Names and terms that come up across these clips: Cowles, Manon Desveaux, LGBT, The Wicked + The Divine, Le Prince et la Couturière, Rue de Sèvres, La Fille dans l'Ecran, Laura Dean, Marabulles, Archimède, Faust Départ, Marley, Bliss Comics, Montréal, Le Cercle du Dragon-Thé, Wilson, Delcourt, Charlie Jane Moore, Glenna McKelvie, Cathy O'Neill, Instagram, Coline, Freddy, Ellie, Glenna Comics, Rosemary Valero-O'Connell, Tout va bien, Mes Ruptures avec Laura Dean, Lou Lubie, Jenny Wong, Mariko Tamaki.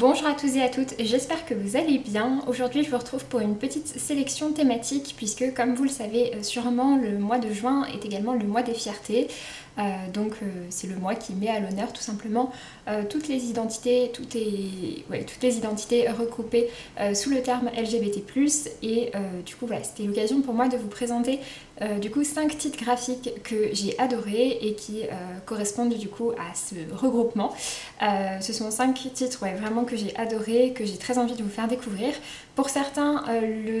Bonjour à tous et à toutes, j'espère que vous allez bien. Aujourd'hui je vous retrouve pour une petite sélection thématique puisque comme vous le savez sûrement, le mois de juin est également le mois des fiertés. Donc c'est le mois qui met à l'honneur tout simplement toutes les identités, toutes les identités regroupées sous le terme LGBT+. Et du coup voilà, c'était l'occasion pour moi de vous présenter du coup 5 titres graphiques que j'ai adorés et qui correspondent du coup à ce regroupement. Ce sont 5 titres vraiment que j'ai adorés, que j'ai très envie de vous faire découvrir. Pour certains,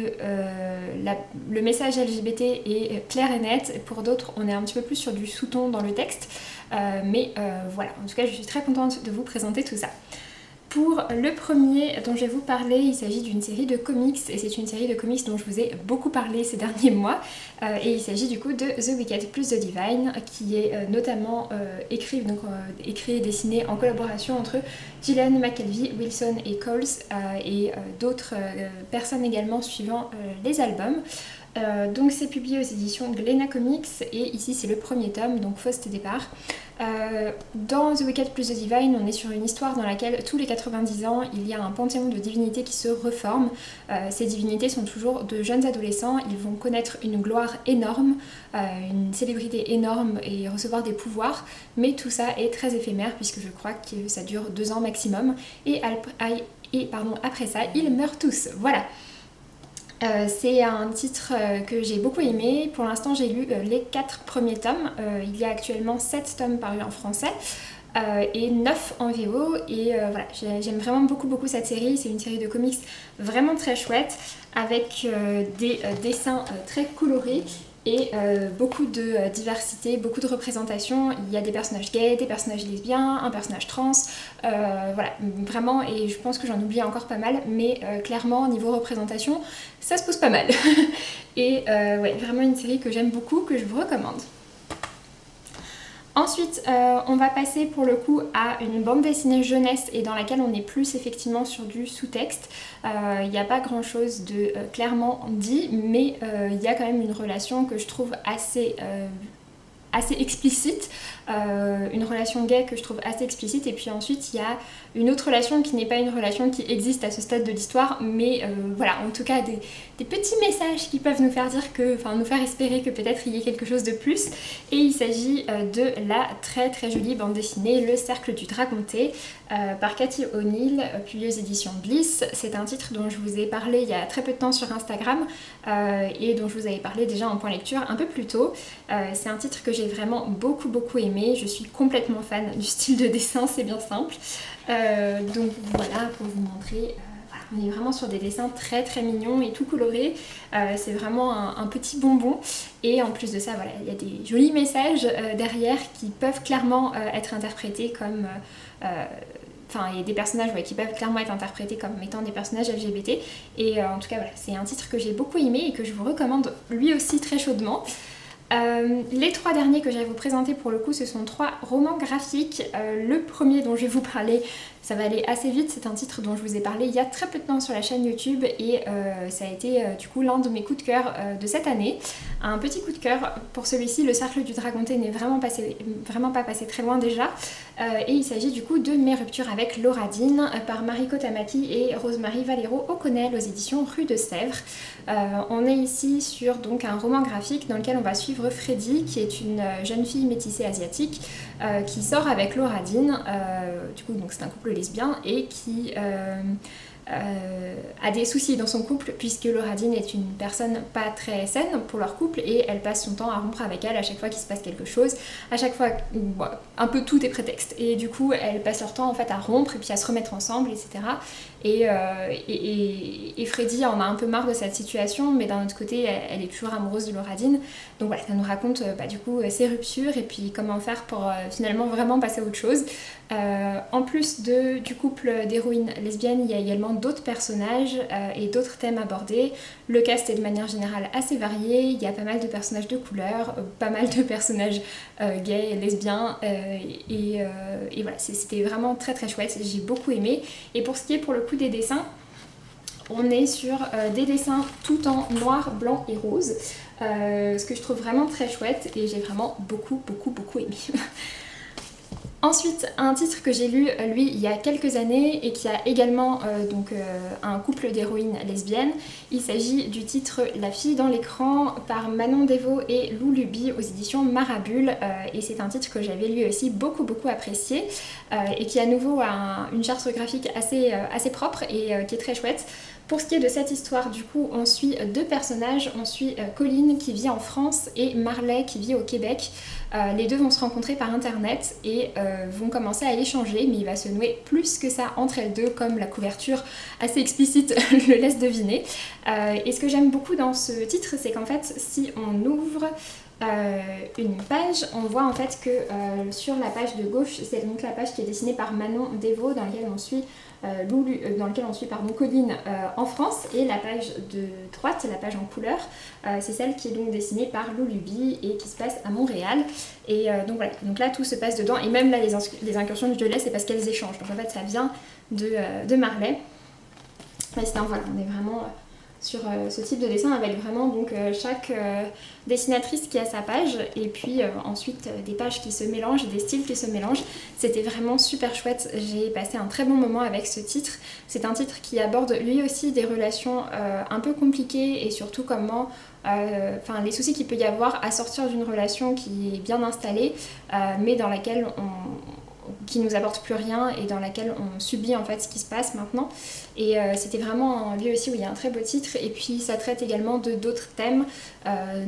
le message LGBT est clair et net, pour d'autres on est un petit peu plus sur du sous-ton dans le texte, mais voilà, en tout cas je suis très contente de vous présenter tout ça. Pour le premier dont je vais vous parler, il s'agit d'une série de comics, et c'est une série de comics dont je vous ai beaucoup parlé ces derniers mois, et il s'agit du coup de The Wicked + The Divine, qui est notamment écrit et dessiné en collaboration entre Glenna McKelvie, Wilson et Cowles, et d'autres personnes également suivant les albums. Donc c'est publié aux éditions Glenna Comics et ici c'est le premier tome, donc Faust Départ. Dans The Wicked + The Divine, on est sur une histoire dans laquelle tous les 90 ans il y a un panthéon de divinités qui se reforme. Ces divinités sont toujours de jeunes adolescents, ils vont connaître une gloire énorme, une célébrité énorme et recevoir des pouvoirs, mais tout ça est très éphémère puisque je crois que ça dure 2 ans maximum et après ça ils meurent tous, voilà. C'est un titre que j'ai beaucoup aimé. Pour l'instant j'ai lu les 4 premiers tomes, il y a actuellement 7 tomes parus en français et 9 en VO et voilà, j'aime vraiment beaucoup cette série. C'est une série de comics vraiment très chouette avec des dessins très colorés et beaucoup de diversité, beaucoup de représentation. Il y a des personnages gays, des personnages lesbiens, un personnage trans, voilà, vraiment, et je pense que j'en oublie encore pas mal, mais clairement niveau représentation, ça se pose pas mal. Et ouais, vraiment une série que j'aime beaucoup, que je vous recommande. Ensuite, on va passer pour le coup à une bande dessinée jeunesse et dans laquelle on est plus effectivement sur du sous-texte. Il n'y a pas grand chose de clairement dit, mais il y a quand même une relation que je trouve assez explicite, une relation gay que je trouve assez explicite, et puis ensuite il y a une autre relation qui n'est pas une relation qui existe à ce stade de l'histoire, mais voilà, en tout cas des petits messages qui peuvent nous faire dire que, enfin nous faire espérer que peut-être il y ait quelque chose de plus. Et il s'agit de la très très jolie bande dessinée Le Cercle du Dragon-Thé par Cathy O'Neill, publiée aux éditions Bliss. C'est un titre dont je vous ai parlé il y a très peu de temps sur Instagram et dont je vous avais parlé déjà en point lecture un peu plus tôt. C'est un titre que j'ai vraiment beaucoup aimé, je suis complètement fan du style de dessin, c'est bien simple. Donc voilà, pour vous montrer, voilà, on est vraiment sur des dessins très mignons et tout colorés, c'est vraiment un petit bonbon, et en plus de ça voilà, il y a des jolis messages derrière qui peuvent clairement être interprétés comme... Enfin, il y a des personnages qui peuvent clairement être interprétés comme étant des personnages LGBT, et en tout cas voilà, c'est un titre que j'ai beaucoup aimé et que je vous recommande lui aussi très chaudement. Les 3 derniers que j'allais vous présenter pour le coup, ce sont 3 romans graphiques. Le premier dont je vais vous parler, ça va aller assez vite, c'est un titre dont je vous ai parlé il y a très peu de temps sur la chaîne YouTube et ça a été du coup l'un de mes coups de cœur de cette année. Un petit coup de cœur pour celui-ci. Le Cercle du Dragon-Thé n'est vraiment pas passé très loin déjà. Et il s'agit du coup de Mes Ruptures avec Laura Dean par Mariko Tamaki et Rosemary Valero-O'Connell aux éditions Rue de Sèvres. On est ici sur donc un roman graphique dans lequel on va suivre Freddy, qui est une jeune fille métissée asiatique qui sort avec Laura Dean, du coup donc c'est un couple lesbien, et qui a des soucis dans son couple puisque Laura Dean est une personne pas très saine pour leur couple et elle passe son temps à rompre avec elle à chaque fois qu'il se passe quelque chose, à chaque fois, un peu tout est prétexte, et du coup elles passent leur temps en fait à rompre et puis à se remettre ensemble, etc. Et Freddy en a un peu marre de cette situation, mais d'un autre côté elle est toujours amoureuse de Laura Dean, donc voilà, ça nous raconte du coup ses ruptures et puis comment faire pour finalement vraiment passer à autre chose. En plus du couple d'héroïnes lesbiennes, il y a également d'autres personnages et d'autres thèmes abordés. Le cast est de manière générale assez varié, il y a pas mal de personnages de couleur, pas mal de personnages gays, lesbiens, et voilà, c'était vraiment très chouette, j'ai beaucoup aimé. Et pour ce qui est pour le coup des dessins, on est sur des dessins tout en noir, blanc et rose, ce que je trouve vraiment très chouette et j'ai vraiment beaucoup aimé. Ensuite, un titre que j'ai lu, lui, il y a quelques années et qui a également un couple d'héroïnes lesbiennes. Il s'agit du titre La Fille dans l'Ecran par Manon Desveaux et Lou Lubie aux éditions Marabulles. Et c'est un titre que j'avais lui aussi beaucoup apprécié et qui à nouveau a une charte graphique assez propre et qui est très chouette. Pour ce qui est de cette histoire, du coup, on suit deux personnages. On suit Coline qui vit en France et Marley qui vit au Québec. Les deux vont se rencontrer par internet et vont commencer à échanger, mais il va se nouer plus que ça entre elles deux, comme la couverture assez explicite le laisse deviner. Et ce que j'aime beaucoup dans ce titre, c'est qu'en fait, si on ouvre une page, on voit en fait que sur la page de gauche, c'est donc la page qui est dessinée par Manon Desveaux, dans laquelle on suit Coline en France, et la page de droite, la page en couleur, c'est celle qui est donc dessinée par Lou Lubie et qui se passe à Montréal. Et donc voilà, donc là tout se passe dedans, et même là les incursions que je te laisse, c'est parce qu'elles échangent, donc en fait ça vient de Marley. Enfin, voilà, on est vraiment sur ce type de dessin avec vraiment donc chaque dessinatrice qui a sa page, et puis ensuite des pages qui se mélangent, des styles qui se mélangent. C'était vraiment super chouette, j'ai passé un très bon moment avec ce titre. C'est un titre qui aborde lui aussi des relations un peu compliquées, et surtout comment les soucis qu'il peut y avoir à sortir d'une relation qui est bien installée mais dans laquelle qui nous apporte plus rien et dans laquelle on subit en fait ce qui se passe maintenant. Et c'était vraiment un lieu aussi où il y a un très beau titre, et puis ça traite également de d'autres thèmes,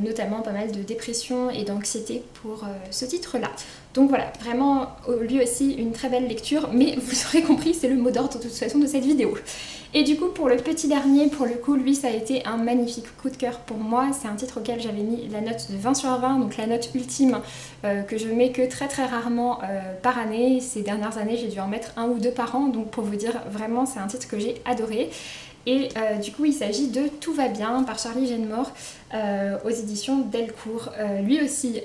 notamment pas mal de dépression et d'anxiété pour ce titre là. Donc voilà, vraiment au lieu aussi une très belle lecture, mais vous aurez compris, c'est le mot d'ordre de toute façon de cette vidéo. Et du coup pour le petit dernier, pour le coup, lui ça a été un magnifique coup de cœur pour moi. C'est un titre auquel j'avais mis la note de 20/20, donc la note ultime que je mets que très rarement par année. Ces dernières années j'ai dû en mettre un ou deux par an, donc pour vous dire vraiment c'est un titre que j'ai adoré. Et du coup il s'agit de Tout va bien par Charlie Jane Moore aux éditions Delcourt. Lui aussi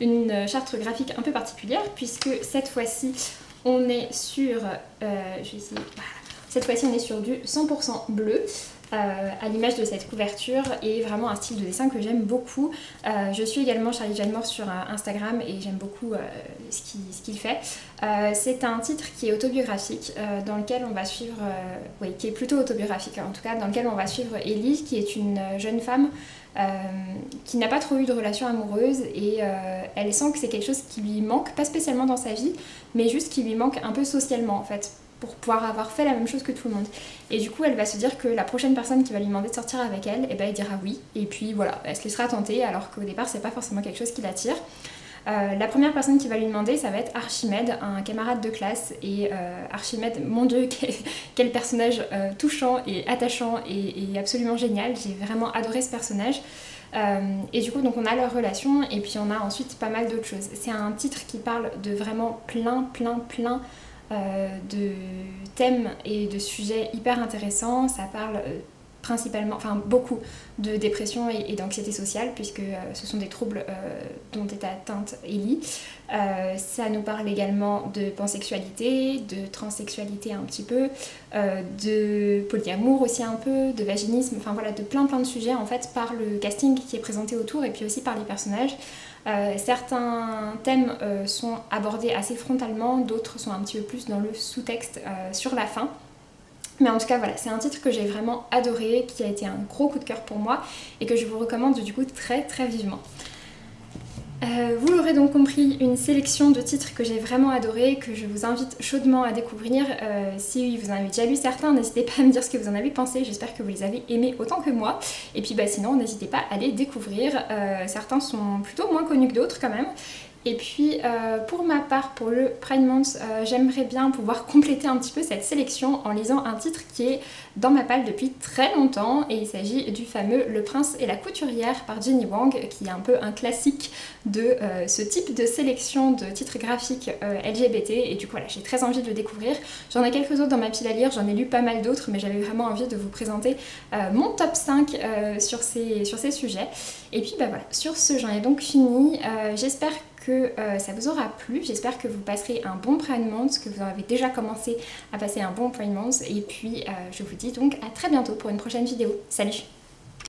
une charte graphique un peu particulière, puisque cette fois-ci on est sur cette fois-ci on est sur du 100% bleu, à l'image de cette couverture, et vraiment un style de dessin que j'aime beaucoup. Je suis également Charlie Jane Moore sur Instagram et j'aime beaucoup ce qu'il fait. C'est un titre qui est autobiographique, dans lequel on va suivre, qui est plutôt autobiographique en tout cas, dans lequel on va suivre Ellie, qui est une jeune femme qui n'a pas trop eu de relation amoureuse, et elle sent que c'est quelque chose qui lui manque, pas spécialement dans sa vie, mais juste qui lui manque un peu socialement en fait, pour pouvoir avoir fait la même chose que tout le monde. Et du coup elle va se dire que la prochaine personne qui va lui demander de sortir avec elle, et ben elle dira oui, et puis voilà, elle se laissera tenter, alors qu'au départ c'est pas forcément quelque chose qui l'attire. La première personne qui va lui demander, ça va être Archimède, un camarade de classe, et Archimède, mon dieu, quel personnage touchant et attachant et absolument génial, j'ai vraiment adoré ce personnage. Et du coup donc on a leur relation, et puis on a ensuite pas mal d'autres choses. C'est un titre qui parle de vraiment plein de thèmes et de sujets hyper intéressants. Ça parle principalement, enfin beaucoup, de dépression et d'anxiété sociale, puisque ce sont des troubles dont est atteinte Ellie. Ça nous parle également de pansexualité, de transsexualité un petit peu, de polyamour aussi un peu, de vaginisme, enfin voilà, de plein de sujets en fait, par le casting qui est présenté autour et puis aussi par les personnages. Certains thèmes sont abordés assez frontalement, d'autres sont un petit peu plus dans le sous-texte sur la fin. Mais en tout cas voilà, c'est un titre que j'ai vraiment adoré, qui a été un gros coup de cœur pour moi et que je vous recommande du coup très vivement. Vous l'aurez donc compris, une sélection de titres que j'ai vraiment adoré, que je vous invite chaudement à découvrir. Si vous en avez déjà lu certains, n'hésitez pas à me dire ce que vous en avez pensé, j'espère que vous les avez aimés autant que moi. Et puis bah, sinon n'hésitez pas à les découvrir, certains sont plutôt moins connus que d'autres quand même. Et puis pour ma part, pour le Pride Month, j'aimerais bien pouvoir compléter un petit peu cette sélection en lisant un titre qui est dans ma palle depuis très longtemps, et il s'agit du fameux Le Prince et la Couturière par Jenny Wong, qui est un peu un classique de ce type de sélection de titres graphiques LGBT, et du coup voilà, j'ai très envie de le découvrir. J'en ai quelques autres dans ma pile à lire, j'en ai lu pas mal d'autres, mais j'avais vraiment envie de vous présenter mon top 5 sur ces sujets. Et puis bah voilà, sur ce j'en ai donc fini, j'espère que ça vous aura plu, j'espère que vous passerez un bon Pride Month, que vous avez déjà commencé à passer un bon Pride Month, et puis je vous dis donc à très bientôt pour une prochaine vidéo. Salut!